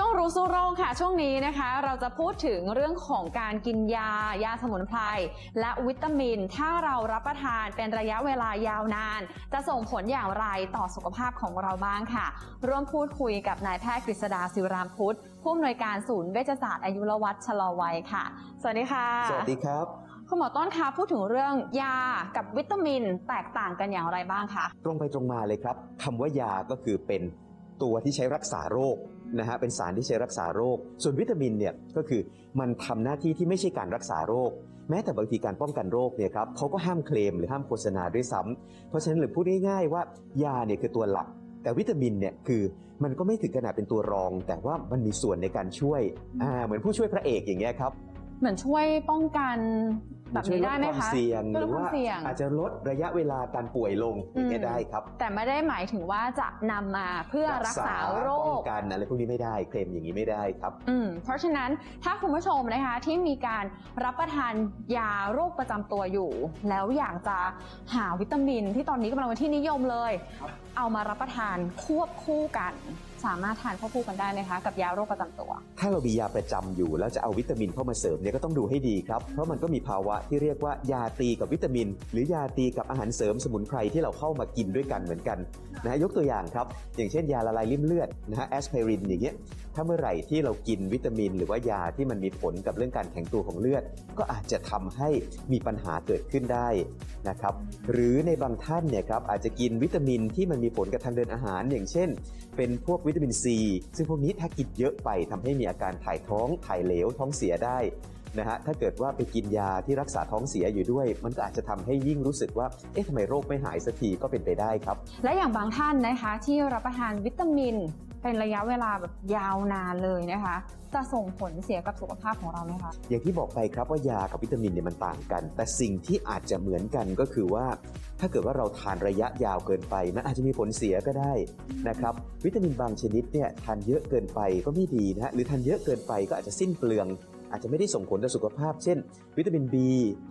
ช่วงรู้สู้โรคค่ะช่วงนี้นะคะเราจะพูดถึงเรื่องของการกินยาสมุนไพรและวิตามินถ้าเรารับประทานเป็นระยะเวลายาวนานจะส่งผลอย่างไรต่อสุขภาพของเราบ้างค่ะร่วมพูดคุยกับนายแพทย์กฤษดาศิวรามพุทธผู้อำนวยการศูนย์เวชศาสตร์อายุรวัฒน์ชะลอวัยค่ะสวัสดีค่ะสวัสดีครับคุณหมอต้นคะพูดถึงเรื่องยากับวิตามินแตกต่างกันอย่างไรบ้างคะตรงไปตรงมาเลยครับคำว่ายาก็คือเป็นตัวที่ใช้รักษาโรคนะฮะเป็นสารที่ใช้รักษาโรคส่วนวิตามินเนี่ยก็คือมันทำหน้าที่ที่ไม่ใช่การรักษาโรคแม้แต่บางทีการป้องกันโรคเนี่ยครับเขาก็ห้ามเคลมหรือห้ามโฆษณาด้วยซ้ำเพราะฉะนั้นหรือพูดง่ายๆว่ายาเนี่ยคือตัวหลักแต่วิตามินเนี่ยคือมันก็ไม่ถึงขนาดเป็นตัวรองแต่ว่ามันมีส่วนในการช่วยเหมือนผู้ช่วยพระเอกอย่างเงี้ยครับเหมือนช่วยป้องกันแบบนี้ได้ไหมคะหรือว่าอาจจะลดระยะเวลาการป่วยลงอย่างนี้ได้ครับแต่ไม่ได้หมายถึงว่าจะนำมาเพื่อรักษาโรคป้องกันอะไรพวกนี้ไม่ได้เคลมอย่างนี้ไม่ได้ครับเพราะฉะนั้นถ้าคุณผู้ชมนะคะที่มีการรับประทานยาโรคประจำตัวอยู่แล้วอยากจะหาวิตามินที่ตอนนี้กำลังเป็นที่นิยมเลยเอามารับประทานควบคู่กันสามารถทานควบคู่กันได้ไหมคะกับยาโรคประจำตัวถ้าเรามียาประจำอยู่แล้วจะเอาวิตามินเข้ามาเสริมเนี่ยก็ต้องดูให้ดีครับเพราะมันก็มีภาวะที่เรียกว่ายาตีกับวิตามินหรือยาตีกับอาหารเสริมสมุนไพรที่เราเข้ามากินด้วยกันเหมือนกันนะยกตัวอย่างครับอย่างเช่นยาละลายริ่มเลือดนะฮะแอสไพรินอย่างเงี้ยถ้าเมื่อไหร่ที่เรากินวิตามินหรือว่ายาที่มันมีผลกับเรื่องการแข็งตัวของเลือดก็อาจจะทำให้มีปัญหาเกิดขึ้นได้นะครับหรือในบางท่านเนี่ยครับอาจจะกินวิตามินที่มันมีผลกับทางเดินอาหารอย่างเช่นเป็นพวกวิตามินซีซึ่งพวกนี้ถ้ากินเยอะไปทำให้มีอาการถ่ายท้องถ่ายเหลวท้องเสียได้นะฮะถ้าเกิดว่าไปกินยาที่รักษาท้องเสียอยู่ด้วยมันก็อาจจะทำให้ยิ่งรู้สึกว่าเอ๊ะทำไมโรคไม่หายสักทีก็เป็นไปได้ครับและอย่างบางท่านนะคะที่รับประทานวิตามินเป็นระยะเวลาแบบยาวนานเลยนะคะจะส่งผลเสียกับสุขภาพของเราไหมคะอย่างที่บอกไปครับว่ายากับวิตามินเนี่ยมันต่างกันแต่สิ่งที่อาจจะเหมือนกันก็คือว่าถ้าเกิดว่าเราทานระยะยาวเกินไปมันอาจจะมีผลเสียก็ได้นะครับวิตามินบางชนิดเนี่ยทานเยอะเกินไปก็ไม่ดีนะฮะหรือทานเยอะเกินไปก็อาจจะสิ้นเปลืองอาจจะไม่ได้ส่งผลต่อสุขภาพเช่นวิตามิน B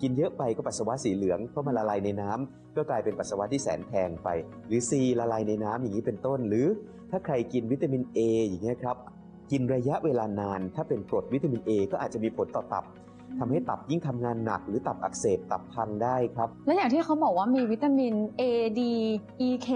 กินเยอะไปก็ปัสสาวะสีเหลืองเพราะมันละลายในน้ำก็กลายเป็นปัสสาวะที่แสนแพงไปหรือ C ละลายในน้ำอย่างนี้เป็นต้นหรือถ้าใครกินวิตามิน A อย่างเงี้ยครับกินระยะเวลานานถ้าเป็นกรดวิตามิน A ก็อาจจะมีผลต่อตับทำให้ตับยิ่งทำงานหนักหรือตับอักเสบตับพังได้ครับและอย่างที่เขาบอกว่ามีวิตามิน A D E K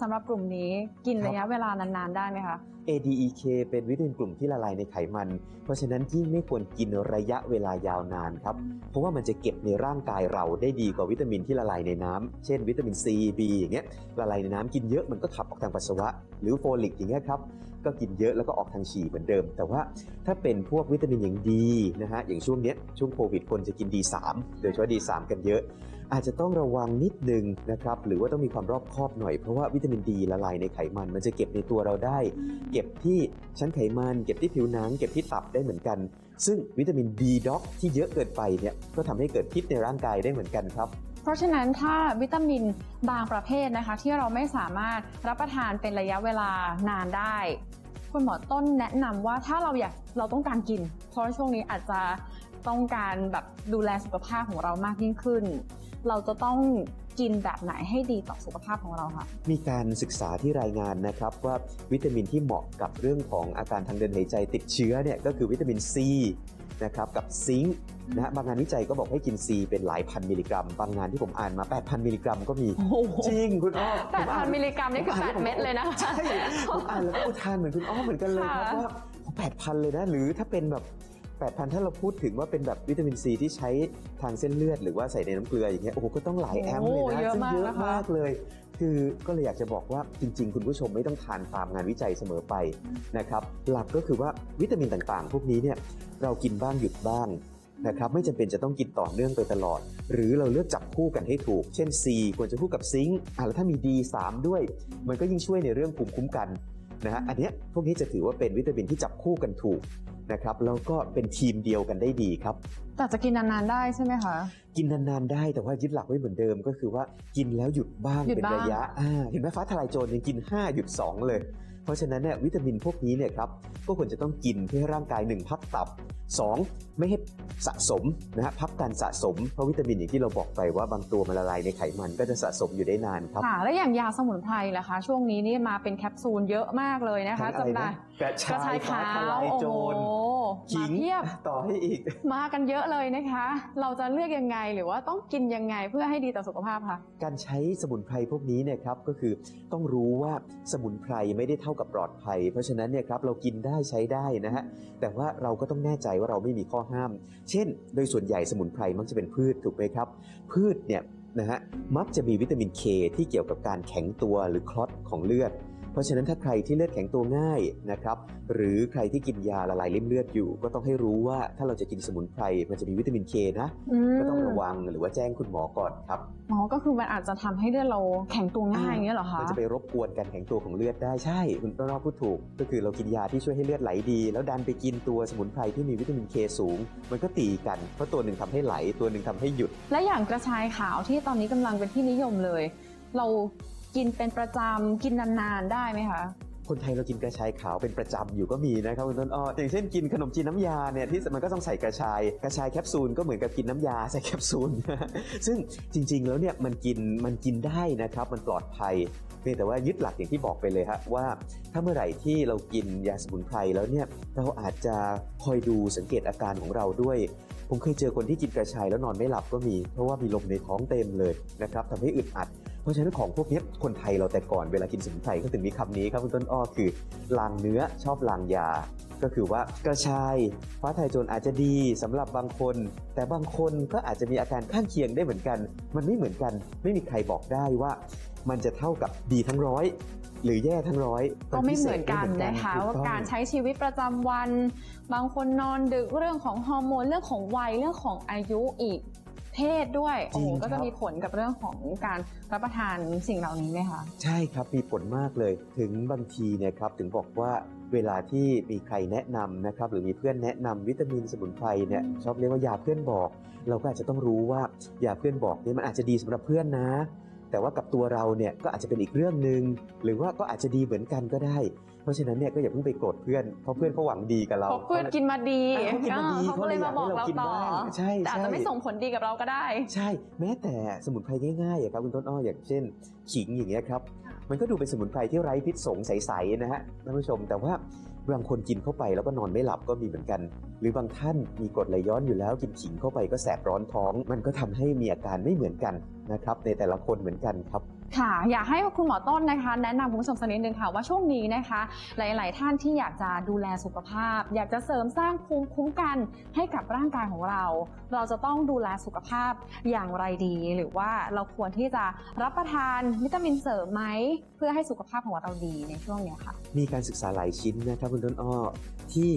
สำหรับกลุ่มนี้กินระยะเวลานานๆได้ไหมคะADEK เป็นวิตามินกลุ่มที่ละลายในไขมันเพราะฉะนั้นยิ่งไม่ควรกินระยะเวลายาวนานครับเพราะว่ามันจะเก็บในร่างกายเราได้ดีกว่าวิตามินที่ละลายในน้ำเช่นวิตามิน C B อย่างเงี้ยละลายในน้ำกินเยอะมันก็ขับออกทางปัสสาวะหรือโฟลิกอย่างเงี้ยครับก็กินเยอะแล้วก็ออกทางฉี่เหมือนเดิมแต่ว่าถ้าเป็นพวกวิตามินอย่างดีนะฮะอย่างช่วงเนี้ยช่วงโควิดคนจะกิน D3 โดยเฉพาะ D3 กันเยอะอาจจะต้องระวังนิดนึงนะครับหรือว่าต้องมีความรอบคอบหน่อยเพราะว่าวิตามินดีละลายในไขมันมันจะเก็บในตัวเราได้เก็บที่ชั้นไขมันเก็บที่ผิวหนังเก็บที่ตับได้เหมือนกันซึ่งวิตามินดีด็อกที่เยอะเกินไปเนี่ยก็ทำให้เกิดพิษในร่างกายได้เหมือนกันครับเพราะฉะนั้นถ้าวิตามินบางประเภทนะคะที่เราไม่สามารถรับประทานเป็นระยะเวลานานได้คุณหมอต้นแนะนำว่าถ้าเราต้องการกินเพราะช่วงนี้อาจจะต้องการแบบดูแลสุขภาพของเรามากยิ่งขึ้นเราจะต้องกินแบบไหนให้ดีต่อสุขภาพของเราค่ะมีการศึกษาที่รายงานนะครับว่าวิตามินที่เหมาะกับเรื่องของอาการทางเดินหายใจติดเชื้อเนี่ยก็คือวิตามินซีนะครับกับซิงค์นะบางงานวิจัยก็บอกให้กินซีเป็นหลายพันมิลลิกรัมบางงานที่ผมอ่านมา 8,000 มิลลิกรัมก็มีจริงคุณอ้อ 8,000 มิลลิกรัมนี่คือ8เม็ดเลยนะใช่ผมอ่านแล้วก็อุทานเหมือนคุณอ้อเหมือนกันเลยครับว่า 8,000 เลยนะหรือถ้าเป็นแบบ8,000 ถ้าเราพูดถึงว่าเป็นแบบวิตามินซีที่ใช้ทางเส้นเลือดหรือว่าใส่ในน้ำเกลืออย่างเงี้ยโอ้โหก็ต้องหลายแอมป์เลยนะซึ่งเยอะมากเลยคือก็เลยอยากจะบอกว่าจริงๆคุณผู้ชมไม่ต้องทานตามงานวิจัยเสมอไปนะครับหลักก็คือว่าวิตามินต่างๆพวกนี้เนี่ยเรากินบ้างหยุดบ้างนะครับไม่จำเป็นจะต้องกินต่อเนื่องไปตลอดหรือเราเลือกจับคู่กันให้ถูกเช่น C ควรจะคู่กับซิงค์แล้วถ้ามี D3 ด้วยมันก็ยิ่งช่วยในเรื่องภูมิคุ้มกันนะฮะอันเนี้ยพวกนี้จะถือว่าเป็นวิตามินที่จับคู่กันถูกนะครับแล้วก็เป็นทีมเดียวกันได้ดีครับแต่จะกินนานๆได้ใช่ไหมคะกินนานๆได้แต่ว่ายึดหลักไว้เหมือนเดิมก็คือว่ากินแล้วหยุดบ้างเป็นระยะเห็นไหมฟ้าทลายโจรยังกิน5หยุด2เลย เพราะฉะนั้นเนี่ยวิตามินพวกนี้เนี่ยครับก็ควรจะต้องกินเพื่อให้ร่างกาย1พักตับ2ไม่ให้สะสมนะฮะพักการสะสมเพราะวิตามินอย่างที่เราบอกไปว่าบางตัวมันละลายในไขมันก็จะสะสมอยู่ได้นานครับค่ะและอย่างยาสมุนไพรล่ะคะช่วงนี้นี่มาเป็นแคปซูลเยอะมากเลยนะคะจำได้กระชายขาวโอ้ขิงต่อให้อีกมากันเยอะเลยนะคะเราจะเลือกยังไงหรือว่าต้องกินยังไงเพื่อให้ดีต่อสุขภาพคะการใช้สมุนไพรพวกนี้เนี่ยครับก็คือต้องรู้ว่าสมุนไพรไม่ได้เท่ากับปลอดภัยเพราะฉะนั้นเนี่ยครับเรากินได้ใช้ได้นะฮะแต่ว่าเราก็ต้องแน่ใจว่าเราไม่มีข้อห้ามเช่นโดยส่วนใหญ่สมุนไพรมักจะเป็นพืชถูกไหมครับพืชเนี่ยนะฮะมักจะมีวิตามินเคที่เกี่ยวกับการแข็งตัวหรือคลอตของเลือดเพราะฉะนั้นถ้าใครที่เลือดแข็งตัวง่ายนะครับหรือใครที่กินยาละลายริ่มเลือดอยู่ก็ต้องให้รู้ว่าถ้าเราจะกินสมุนไพรมันจะมีวิตามินเคนะก็ต้องระวังหรือว่าแจ้งคุณหมอก่อนครับหมอก็คือมันอาจจะทำให้เลือดเราแข็งตัวง่ายอย่างนี้เหรอคะมันจะไปรบกวนการแข็งตัวของเลือดได้ใช่คุณต้นอ้อพูดถูกก็คือเรากินยาที่ช่วยให้เลือดไหลดีแล้วดันไปกินตัวสมุนไพรที่มีวิตามินเคสูงมันก็ตีกันเพราะตัวหนึ่งทำให้ไหลตัวหนึ่งทำให้หยุดและอย่างกระชายขาวที่ตอนนี้กำลังเป็นที่นิยมเลยเรากินเป็นประจำกินนานๆได้ไหมคะคนไทยเรากินกระชายขาวเป็นประจำอยู่ก็มีนะครับคุณต้นอ้ออย่างเช่นกินขนมจีนน้ำยาเนี่ยที่มันก็ต้องใส่กระชายแคปซูลก็เหมือนกับกินน้ำยาใส่แคปซูลซึ่งจริงๆแล้วเนี่ยมันกินได้นะครับมันปลอดภัยแต่ว่ายึดหลักอย่างที่บอกไปเลยฮะว่าถ้าเมื่อไหร่ที่เรากินยาสมุนไพรแล้วเนี่ยเราอาจจะคอยดูสังเกตอาการของเราด้วยผมเคยเจอคนที่กินกระชายแล้วนอนไม่หลับก็มีเพราะว่ามีลมในท้องเต็มเลยนะครับทำให้อึดอัดเพราะฉะนั้นของพวกนี้คนไทยเราแต่ก่อนเวลากินสมุนไพรก็ถึงมีคำนี้ครับคุณต้นอ้อคือลางเนื้อชอบลางยาก็คือว่ากระชายฟ้าไทยโจรอาจจะดีสำหรับบางคนแต่บางคนก็อาจจะมีอาการข้างเคียงได้เหมือนกันมันไม่เหมือนกันไม่มีใครบอกได้ว่ามันจะเท่ากับดีทั้งร้อยหรือแย่ทั้งร้อยก็ไม่เหมือนกันนะคะว่าการใช้ชีวิตประจำวันบางคนนอนดึกเรื่องของฮอร์โมนเรื่องของวัยเรื่องของอายุอีกเพศด้วยโอ้โหก็จะมีผลกับเรื่องของการรับประทานสิ่งเหล่านี้ไหมคะใช่ครับมีผลมากเลยถึงบางทีเนี่ยครับถึงบอกว่าเวลาที่มีใครแนะนำนะครับหรือมีเพื่อนแนะนำวิตามินสมุนไพรเนี่ยชอบเรียกว่ายาเพื่อนบอกเราก็อาจจะต้องรู้ว่ายาเพื่อนบอกนี่มันอาจจะดีสำหรับเพื่อนนะแต่ว่ากับตัวเราเนี่ยก็อาจจะเป็นอีกเรื่องหนึ่งหรือว่าก็อาจจะดีเหมือนกันก็ได้เพราะฉะนั้นเนี่ยก็อย่าเพิ่งไปโกรธเพื่อนเพราะเพื่อนเขาหวังดีกับเราเพื่อนกินมาดีเขาก็เลยมาบอกเราต่อใช่แต่อาจจะไม่ส่งผลดีกับเราก็ได้ใช่แม้แต่สมุนไพรง่ายๆครับคุณต้นอ้ออย่างเช่นขิงอย่างเงี้ยครับมันก็ดูเป็นสมุนไพรที่ไร้พิษสงใสๆนะฮะท่านผู้ชมแต่ว่าบางคนกินเข้าไปแล้วก็นอนไม่หลับก็มีเหมือนกันหรือบางท่านมีกรดไหลย้อนอยู่แล้วกินขิงเข้าไปก็แสบร้อนท้องมันก็ทำให้มีอาการไม่เหมือนกันนะครับในแต่ละคนเหมือนกันครับค่ะอยากให้คุณหมอต้นนะคะแนะนำคุณผู้ชมสักนิดนึงค่ะว่าช่วงนี้นะคะหลายๆท่านที่อยากจะดูแลสุขภาพอยากจะเสริมสร้างภูมิคุ้มกันให้กับร่างกายของเราเราจะต้องดูแลสุขภาพอย่างไรดีหรือว่าเราควรที่จะรับประทานวิตามินเสริมไหมเพื่อให้สุขภาพของเราดีในช่วงนี้ค่ะมีการศึกษาหลายชิ้นนะครับคุณต้นอ้อที่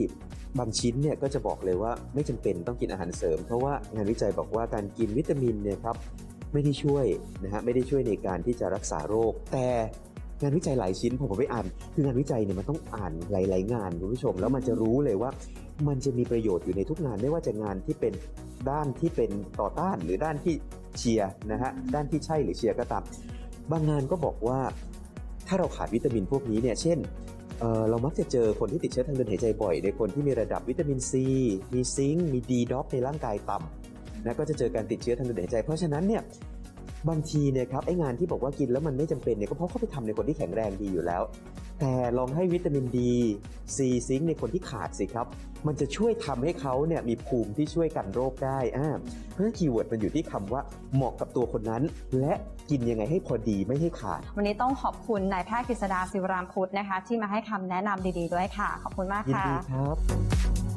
บางชิ้นเนี่ยก็จะบอกเลยว่าไม่จำเป็นต้องกินอาหารเสริมเพราะว่างานวิจัยบอกว่าการกินวิตามินเนี่ยครับไม่ได้ช่วยนะฮะไม่ได้ช่วยในการที่จะรักษาโรคแต่งานวิจัยหลายชิ้นผมไปอ่านคืองานวิจัยเนี่ยมันต้องอ่านหลายๆงานคุณผู้ชมแล้วมันจะรู้เลยว่ามันจะมีประโยชน์อยู่ในทุกงานไม่ว่าจะงานที่เป็นด้านที่เป็นต่อต้านหรือด้านที่เชียร์นะฮะด้านที่ใช่หรือเชียร์ก็ตามบางงานก็บอกว่าถ้าเราขาดวิตามินพวกนี้เนี่ยเช่นเรามักจะเจอคนที่ติดเชื้อทางเดินหายใจบ่อยในคนที่มีระดับวิตามินซีมีซิงค์มีดีด็อกในร่างกายต่ำนะก็จะเจอการติดเชื้อทางเดินหายใจเพราะฉะนั้นเนี่ยบางทีเนี่ยครับไอ้งานที่บอกว่ากินแล้วมันไม่จำเป็นเนี่ยก็เพราะเขาไปทำในคนที่แข็งแรงดีอยู่แล้วแต่ลองให้วิตามินดีซีซิงค์ในคนที่ขาดสิครับมันจะช่วยทำให้เขาเนี่ยมีภูมิที่ช่วยกันโรคได้เพราะฉะนั้นคีย์เวิร์ดมันอยู่ที่คำว่าเหมาะกับตัวคนนั้นและกินยังไงให้พอดีไม่ให้ขาดวันนี้ต้องขอบคุณนายแพทย์กฤษดาศิวรามพุทธนะคะที่มาให้คำแนะนำดีๆด้วยค่ะขอบคุณมากค่ะยินดีครับ